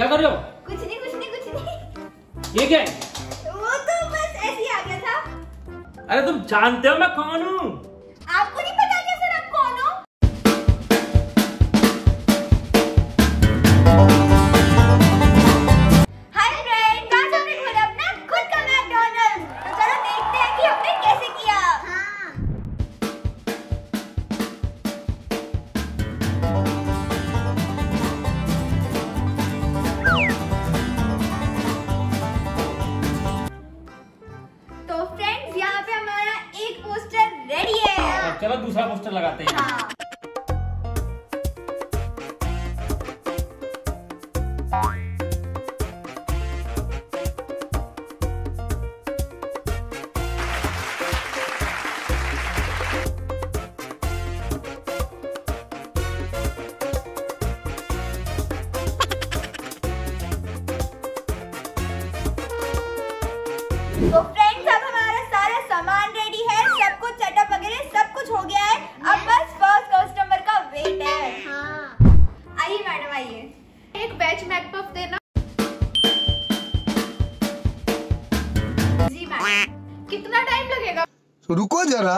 क्या कर रहे हो? कुछ नहीं। ये क्या है? वो तो बस ऐसे ही आ गया था। अरे तुम जानते हो मैं कौन हूँ? आपको नहीं पता क्या सर आप कौन हो? हाय फ्रेंड, आज हमने खोला अपना खुद का मैकडॉनल्ड्स। तो चलो देखते हैं कि हमने कैसे किया। चलो दूसरा पोस्टर लगाते हैं। हाँ। तो फ्रेंड्स अब हमारा सारा सामान रेडी है, सब कुछ सेटअप वगैरह सब कुछ हो गया है। अब बस फर्स्ट कस्टमर का वेट है। हाँ। आइए मैडम आइए, एक वेज मैकपफ देना। जी मैडम। कितना टाइम लगेगा? रुको जरा,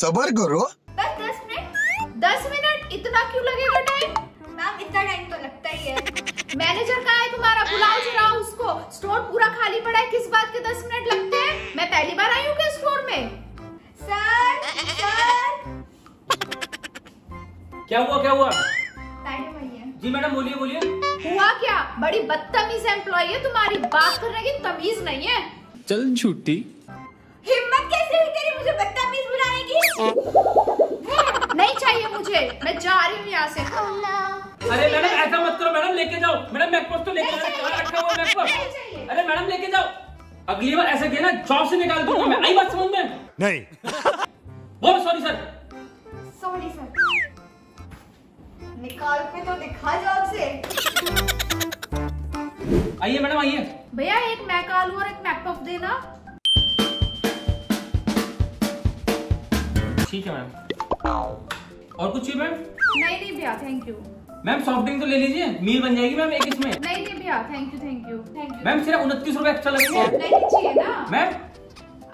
सब्र करो। बस 10 मिनट। 10 मिनट? इतना क्यों लगेगा टाइम? मैम इतना टाइम तो लगता ही है। मैनेजर कहाँ है तुम्हारा? बुलाओ चुराओ उसको। स्टोर पूरा खाली पड़ा है, किस बात के 10 मिनट लगते हैं? मैं पहली बार आई हूँ क्या स्टोर में? सर क्या हुआ? जी मैडम बोलिए। हुआ क्या? बड़ी बदतमीज एम्प्लॉय है तुम्हारी, बात करने की तमीज नहीं है। चल छुट्टी। हिम्मत कैसे हुई तेरी मुझे बदतमीज बुलाने की? नहीं चाहिए मुझे, मैं जा रही हूँ यहाँ से। अरे मैडम ऐसा मत करो, मैडम लेके जाओ। मैडम मैकपफ तो लेके जाओ, कहाँ रखा हुआ मैकपफ? अरे मैडम लेके जाओ, अगली बार ऐसा किया ना जॉब से निकाल दूंगा मैं। आई बात समझ में? नहीं। बहुत सॉरी सर। निकाल के तो दिखा जाओ से। आइए मैडम आइए। भैया एक मैक आलू और एक मैक पफ देना। ठीक है मैम। और कुछ चाहिए मैम? नहीं भैया thank you. Ma'am soft drink तो ले लीजिए, मील बन जाएगी मैम एक इसमें। नहीं भैया थैंक यू। मैम सिर्फ 29 रुपए एक्स्ट्रा लगेंगे। नहीं चाहिए ना मैम।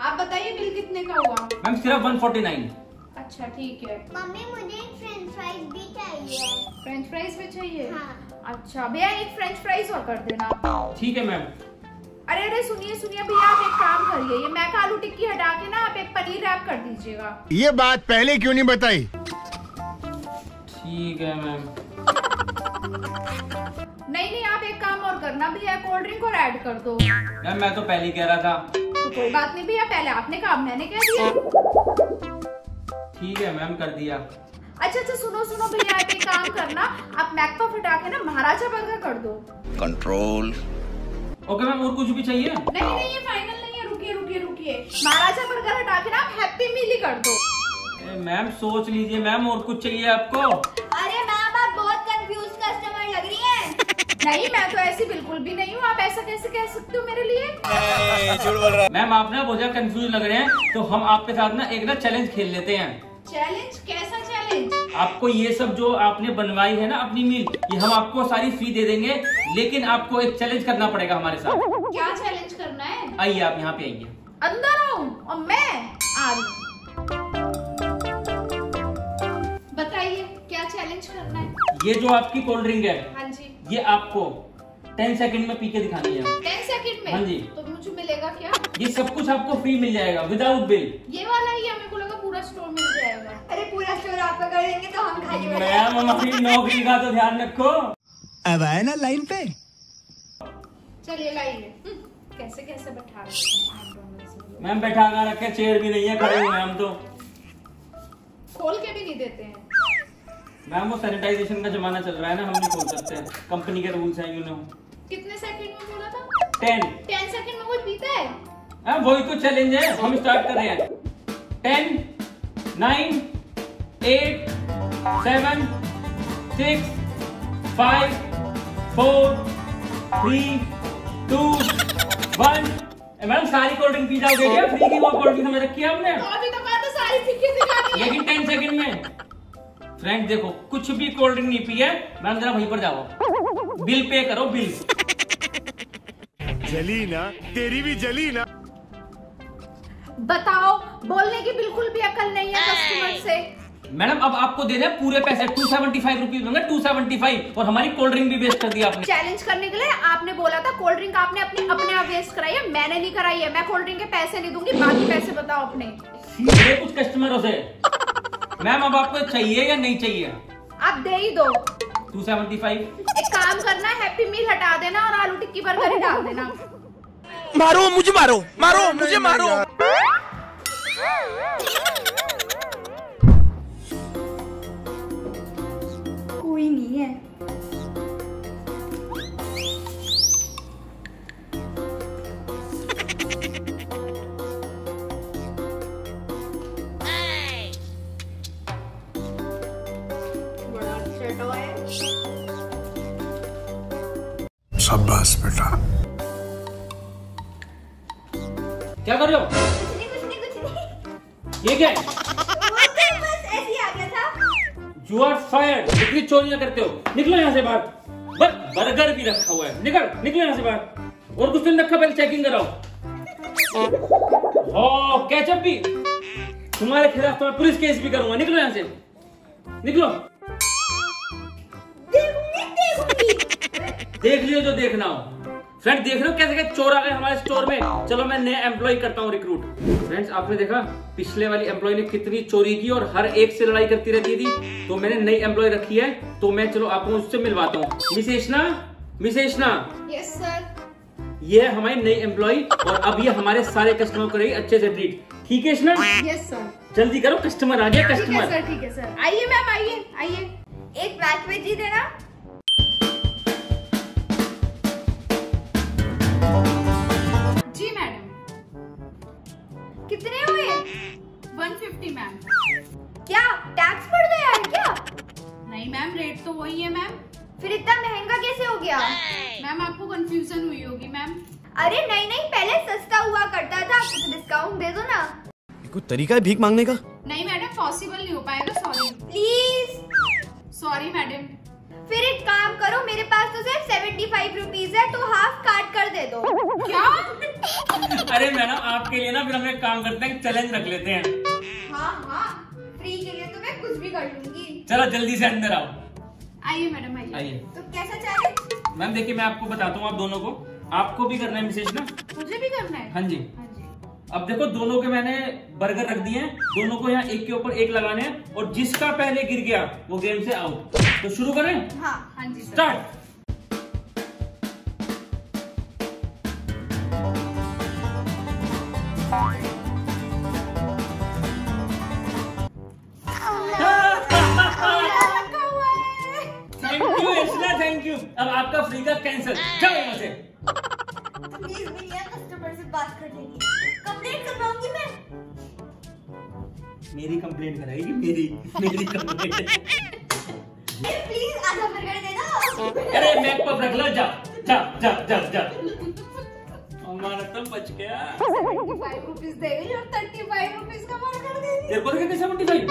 आप बताइए बिल कितने का हुआ? मैम सिर्फ 149। अच्छा ठीक है। मम्मी मुझे एक फ्रेंच फ्राइज भी चाहिए। फ्रेंच फ्राइज भी चाहिए? हाँ। अच्छा भैया एक फ्रेंच फ्राइज और कर देना। ठीक है मैम। अरे सुनिए भैया, आप एक काम करिए, ये मैक आलू टिक्की हटा के ना आप एक पनीर रैप कर दीजिएगा। ये बात पहले क्यों नहीं बताई? ठीक है मैम। नहीं आप एक काम और करना भैया, कोल्ड ड्रिंक और ऐड कर दो। मैम मैं तो पहले कह रहा था। तो कोई बात नहीं भैया, पहले आपने कहा मैंने कह दिया। ठीक है मैम कर दिया। अच्छा सुनो भैया, आप एक काम करना, आप मैकपफ हटा के ना महाराजा बर्गर कर दो। कंट्रोल। ओके मैम और कुछ भी चाहिए? नहीं ये फाइनल नहीं है, रुकिए। महाराजा बर्गर हटा के ना आप हैप्पी मील ही कर दो। मैम सोच लीजिए मैम, और कुछ चाहिए आपको? अरे मैम आप बहुत कंफ्यूज कस्टमर लग रही है। नहीं मैं तो ऐसी बिल्कुल भी नहीं हूँ, आप ऐसा कैसे कह सकते हो मेरे लिए? मैम आप ना बहुत ज्यादा कंफ्यूज लग रहे हैं, तो हम आपके साथ ना एक चैलेंज खेल लेते हैं। चैलेंज? कैसा चैलेंज? आपको ये सब जो आपने बनवाई है ना अपनी मील, ये हम आपको सारी फ्री दे देंगे, लेकिन आपको एक चैलेंज करना पड़ेगा हमारे साथ। क्या चैलेंज करना है? आइए आप यहाँ पे आइए। अंदर आओ। और मैं आ रही हूँ। बताइए क्या चैलेंज करना है? ये जो आपकी कोल्ड ड्रिंक है, हाँ जी, ये आपको 10 सेकंड में पी के दिखानी है। 10 सेकंड में? हाँ जी। तो मुझे मिलेगा क्या? ये सब कुछ आपको फ्री मिल जाएगा विदाउट बिल। ये वाला ही हमें को लगा पूरा स्टोर मिल जाएगा। अरे पूरा स्टोर आप करेंगे तो हम खाली बैठेंगे। मैम हमारी नौकरी का तो ध्यान रखो। अब आए ना लाइन पे, चलिए लाइन में। कैसे बैठा मैम? बैठा ना रखे, चेयर भी नहीं है, खड़े हुए हम तो। खोल के भी नहीं देते हैं मैम, वो सैनिटाइजेशन का जमाना चल रहा है ना, हम नहीं खोल सकते हैं, कंपनी के रूल्स हैं। कितने सेकंड में बोला था? 10 सेकंड में कोई पीता है? हाँ वही तो चैलेंज है, हम स्टार्ट कर रहे हैं। 10, 9, 8, 7, 6, 5, 4, 3, 2, 1। मैम सारी कोल्ड ड्रिंक पी जाओगे क्या? फ्री की वो कोल्ड ड्रिंक समझ रखी है आपने? लेकिन 10 सेकंड में। फ्रेंड देखो कुछ भी कोल्ड ड्रिंक नहीं पी है मैम, जरा वहीं पर जाओ बिल पे करो बिल। जली ना तेरी भी जली ना, बताओ बोलने की बिल्कुल भी अकल नहीं है कस्टमर से। मैडम अब आपको दे रहे पूरे पैसे 275 रुपीज होंगे 275 और हमारी कोल्ड ड्रिंक भी वेस्ट कर दी आपने। चैलेंज करने के लिए आपने बोला था कोल्ड ड्रिंक आपने अपने आप वेस्ट कराई है, मैंने नहीं कराई है। मैं कोल्ड ड्रिंक के पैसे नहीं दूंगी, बाकी पैसे बताओ अपने कुछ कस्टमरों से। मैम अब आपको चाहिए या नहीं चाहिए? आप दे ही दो 275। एक काम करना हैप्पी मील हटा देना और आलू टिक्की बर्गर ही डाल देना। मारो मुझे, मारो मारो मुझे, मारो। कोई नहीं है। शाबाश बेटा। क्या कर रहे हो? कुछ नहीं। ये क्या है? बस ऐसे ही आ गया था। You are fired। कितनी चोरियां करते हो, निकलो यहाँ से बाहर। बस बर्गर भी रखा हुआ है, निकलो यहाँ से बाहर। और कुछ नहीं रखा, पहले चेकिंग कराओ। ओह केचप भी, तुम्हारे खिलाफ तो मैं पुलिस केस भी करूंगा। निकलो यहाँ से, निकलो। देख लियो जो देखना हो। फ्रेंड्स देख रहे हो कैसे कैसे चोर आ गए हमारे स्टोर में। चलो मैं नया एम्प्लॉय करता हूँ रिक्रूट। फ्रेंड्स आपने देखा पिछले वाली एम्प्लॉय ने कितनी चोरी की और हर एक से लड़ाई करती रहती थी, तो मैंने नई एम्प्लॉय रखी है। तो मैं चलो आपको उससे मिलवाता हूँ। मिसेशना। Yes sir. ये है हमारी नई एम्प्लॉय और अब ये हमारे सारे कस्टमर को अच्छे से ट्रीट, ठीक है ना? Yes sir. जल्दी करो, कस्टमर आ गया। कस्टमर ठीक है सर। आइए मैम, आइए। एक ब्लैक वेजी देना। जी मैडम। कितने हुए? 150 मैम। क्या टैक्स बढ़ गया है क्या? नहीं मैम, रेट तो वही है मैम। फिर इतना महंगा कैसे हो गया? मैम आपको कंफ्यूजन हुई होगी मैम। अरे नहीं, पहले सस्ता हुआ करता था, कुछ डिस्काउंट दे दो ना। कोई तरीका है भीख मांगने का? नहीं मैडम, पॉसिबल नहीं हो पाएगा, सॉरी। प्लीज। Sorry madam. फिर एक काम करो, मेरे पास तो सिर्फ 75 रुपीज है, तो हाफ काट कर दे दो। क्या? अरे मैडम आपके लिए ना फिर हम एक काम करते हैं, चैलेंज रख लेते हैं। हाँ, फ्री के लिए तो मैं कुछ भी कर लूंगी। चलो जल्दी से अंदर आओ। आइए मैडम, आइए। तो कैसा चैलेंज? मैम देखिए मैं आपको बताता हूँ, आप दोनों को, आपको भी करना है मैसेज ना, मुझे भी करना है। हाँ जी। अब देखो दोनों के मैंने बर्गर रख दिए हैं, दोनों को यहाँ एक के ऊपर एक लगाने हैं और जिसका पहले गिर गया वो गेम से आउट। तो शुरू करें? हाँ जी। स्टार्ट। थैंक यू इसला, थैंक यू। अब आपका फ्री का कैंसिल। जाओ यहाँ से। प्लीज भैया कस्टमर से बात कर लेंगे, कंप्लेंट करवाऊंगी मैं। मेरी कंप्लेंट कराएगी, मेरी कंप्लेंट। प्लीज आधा बर्गर दे दो। अरे मेकअप रख लो, जा। हमारा तो बच गया। 75 रुपीस दे गई और 35 रुपीस का बर्गर दे दी। तेरे को कितने 75?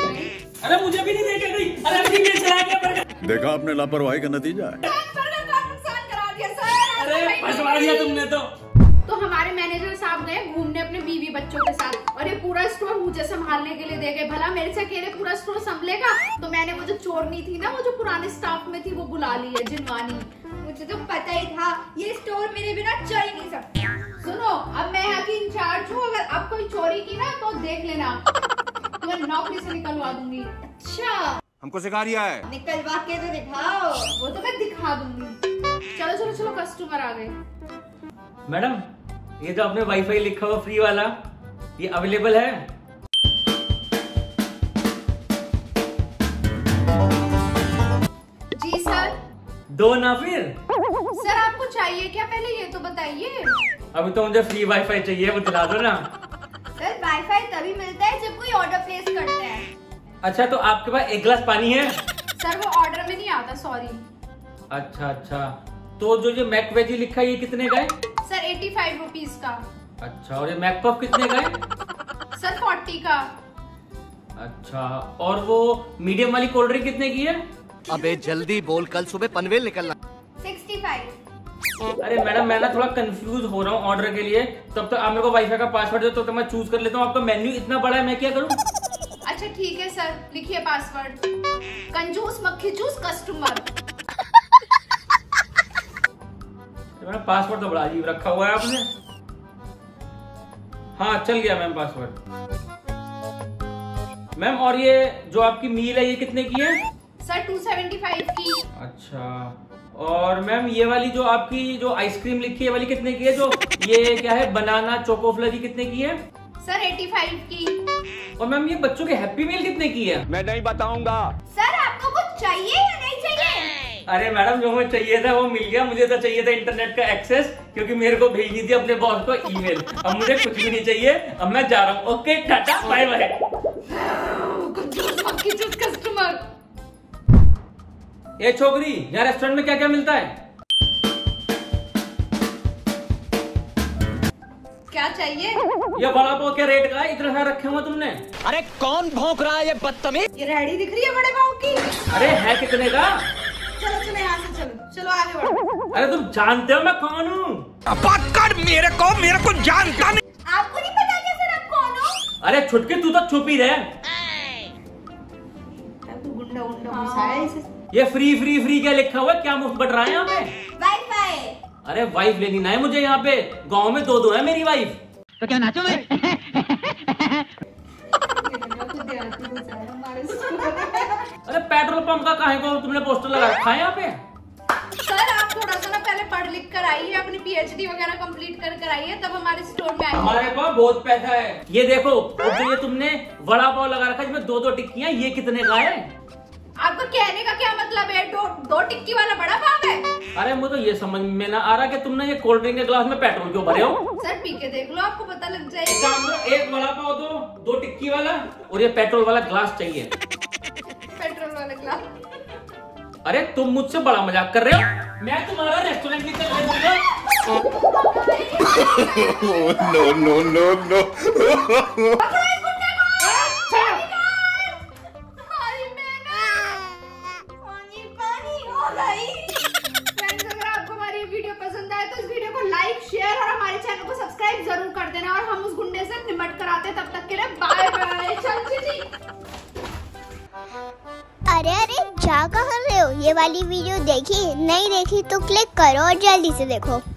अरे मुझे भी नहीं देके गई। अरे अभी मैं चला गया बर्गर। देखा आपने लापरवाही का नतीजा है। बर्गर का नुकसान करा दिया सर। अरे फंसवा दिया तुमने तो हमारे मैनेजर साहब गए घूमने अपने बीवी बच्चों के साथ और ये पूरा स्टोर मुझे संभालने के लिए दे गए। भला मेरे से अकेले पूरा स्टोर संभलेगा? तो मैंने वो जो चोरनी थी ना, वो जो पुराने स्टाफ में थी, वो बुला ली है, जिनवानी। मुझे तो पता ही था ये स्टोर मेरे बिना चल ही नहीं सकता। सुनो अब मैं यहाँ की इंचार्ज हूँ, अगर अब कोई चोरी की ना तो देख लेना, तुम्हें नौकरी से निकलवा दूंगी। अच्छा हमको सिखा रिया है? निकलवा के तो दिखाओ, वो तो मैं दिखा दूंगी। चलो कस्टमर आ गए। मैडम ये जो आपने वाईफाई लिखा हुआ फ्री वाला, ये अवेलेबल है? जी सर। दो ना फिर? सर आपको चाहिए क्या पहले ये तो बताइए। अभी तो मुझे फ्री वाईफाई चाहिए, वो दिला दो ना। सर वाईफाई तभी मिलता है जब कोई ऑर्डर प्लेस करता है। अच्छा तो आपके पास एक गिलास पानी है? सर वो ऑर्डर में नहीं आता, सॉरी। अच्छा, तो जो ये मैक वेजी लिखा है ये कितने का है? सर 85 रुपीस का। अच्छा और ये मैकपफ कितने का है? सर 40 का। अच्छा, और वो मीडियम वाली कोल्ड ड्रिंक कितने की है? अबे जल्दी बोल, कल सुबह पनवेल निकलना। 65। अरे मैडम, मैं ना थोड़ा कंफ्यूज हो रहा हूँ ऑर्डर के लिए, तब तक आप मेरे को वाईफाई का पासवर्ड दो तो मैं चूज कर लेता हूँ। आपका मेन्यू इतना बड़ा है, मैं क्या करूँ? अच्छा ठीक है सर, लिखिए पासवर्ड। कंजूस मक्खी जूस कस्टमर। मैडम पासवर्ड तो बड़ा अजीब रखा हुआ है आपने। हाँ चल गया मैम पासवर्ड। मैम और ये जो आपकी मील है ये कितने की है? सर 275 की। अच्छा, और मैम ये वाली जो आपकी जो आइसक्रीम लिखी है वाली कितने की है? जो ये क्या है बनाना चोको फ्लफी कितने की है? सर 85 की। और मैम ये बच्चों के हैप्पी मील कितने की है? मैं नहीं बताऊंगा। सर आपको कुछ चाहिए या नहीं चाहिए? अरे मैडम जो मुझे चाहिए था वो मिल गया। मुझे तो चाहिए था इंटरनेट का एक्सेस, क्योंकि मेरे को भेजनी थी अपने बॉस को ईमेल। अब मुझे कुछ भी नहीं चाहिए, अब मैं जा रहा हूँ। Okay tata bye bye. ए छोकरी, यार रेस्टोरेंट में क्या क्या मिलता है? क्या चाहिए? ये बड़ा पाव क्या रेट का है? इतना सारा रखे हुआ तुमने। अरे कौन भौंक रहा है ये बदतमीज? ये रेडी दिख रही है बड़े पाव की। अरे है कितने का? चलो चलो यहाँ से चलो, चलो आगे बढ़ो। अरे तुम जानते हो मैं कौन हूँ? बात कर, मेरे को जानता नहीं। आपको नहीं पता क्या सर आप कौन हो? अरे छुटकी तू तो छुपी रहे। गुंडा गुंडा ये फ्री क्या लिखा हुआ है? क्या मुफ्त बट रहा है यहाँ पे? वाईफाई। अरे वाइफ लेनी ना है मुझे, यहाँ पे गांव में 2-2 है मेरी वाइफ। तो क्या नाचो मैं? अरे पेट्रोल पंप का काहे को तुमने पोस्टर लगा रखा है यहाँ पे? सर आप थोड़ा सा ना पहले पढ़ लिख कर आइए, अपनी PhD वगैरह कंप्लीट कर आइए, तब हमारे स्टोर में आइए। हमारे पास बहुत पैसा है। ये देखो जो ये तुमने वड़ा पाव लगा रखा है इसमें 2-2 टिक्कियाँ, ये कितने का है? आपको कहने का क्या मतलब है? 2 टिक्की वाला बड़ा भाव है। अरे मुझे तो ये समझ में ना आ रहा कि तुमने ये कोल्ड ड्रिंक के ग्लास में पेट्रोल क्यों भरे हो? सर पी के देख लो, आपको पता लग जाएगा। एक बड़ा पाव दो, 2 टिक्की वाला, और ये पेट्रोल वाला ग्लास चाहिए। पेट्रोल वाला ग्लास? अरे तुम मुझसे बड़ा मजाक कर रहे हो। मैं तुम्हारा रेस्टोरेंट की तरह जरूर कर देना, और हम उस गुंडे से निमट कर आते हैं। तब तक के लिए बाय बाय। चाची जी अरे अरे क्या कह रहे हो? ये वाली वीडियो देखी नहीं? देखी तो क्लिक करो और जल्दी से देखो।